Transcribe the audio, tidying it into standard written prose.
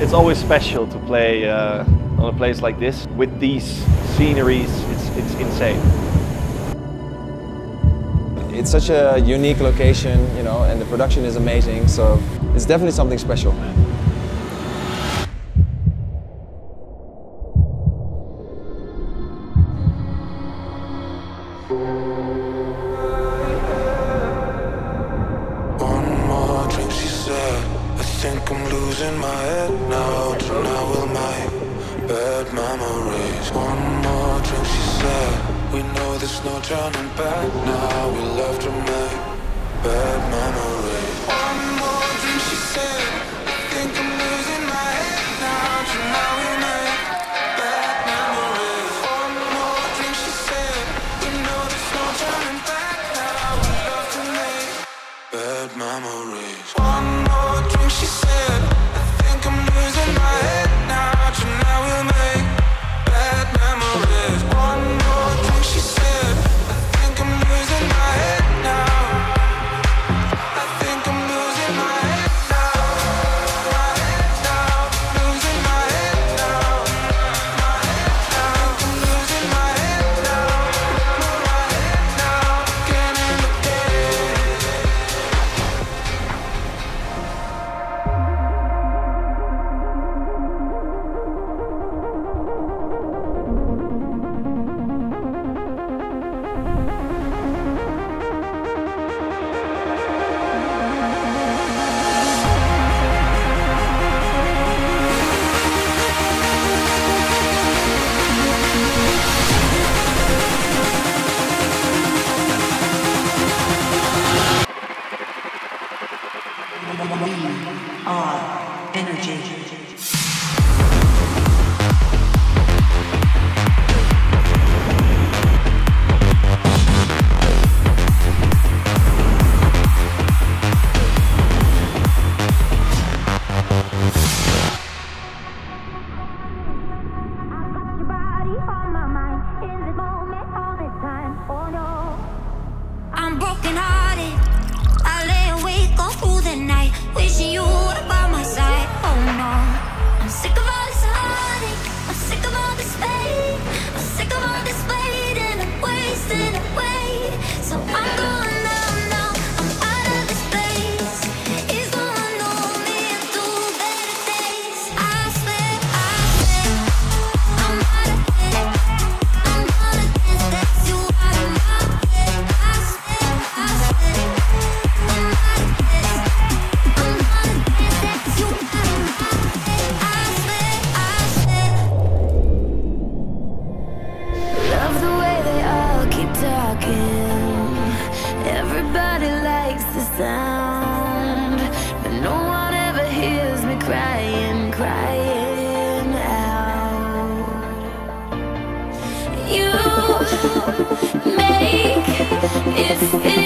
It's always special to play on a place like this. With these sceneries, it's insane. It's such a unique location, you know, and the production is amazing, so it's definitely something special. I think I'm losing my head now, tonight will my bad memories. One more drink, she said, we know there's no turning back now, we left to make bad memories. One more drink, she said, I think I'm losing my head now, tonight will make bad memories. One more drink, she said, we know there's no turning back now, we love to make bad memories. One more. She said, I think I'm losing my head now, tonight we'll make bad memories. One more thing she said, I think I'm losing my head now. I think I'm losing my head now. My head now, losing my head now. My head now, I think I'm losing my head now. My head now, again and again. Our energy. Wishing you were by my side, oh no. I'm sick of all this heartache, I'm sick of all this pain, I'm sick of all this waiting and wasting away. So I'm going out now, I'm out of this place. It's going on me through better days. I swear, I'm out of here. I'm gonna dance, that's you out of my way. I swear, I'm out of here. Everybody likes the sound, but no one ever hears me crying out. You make it.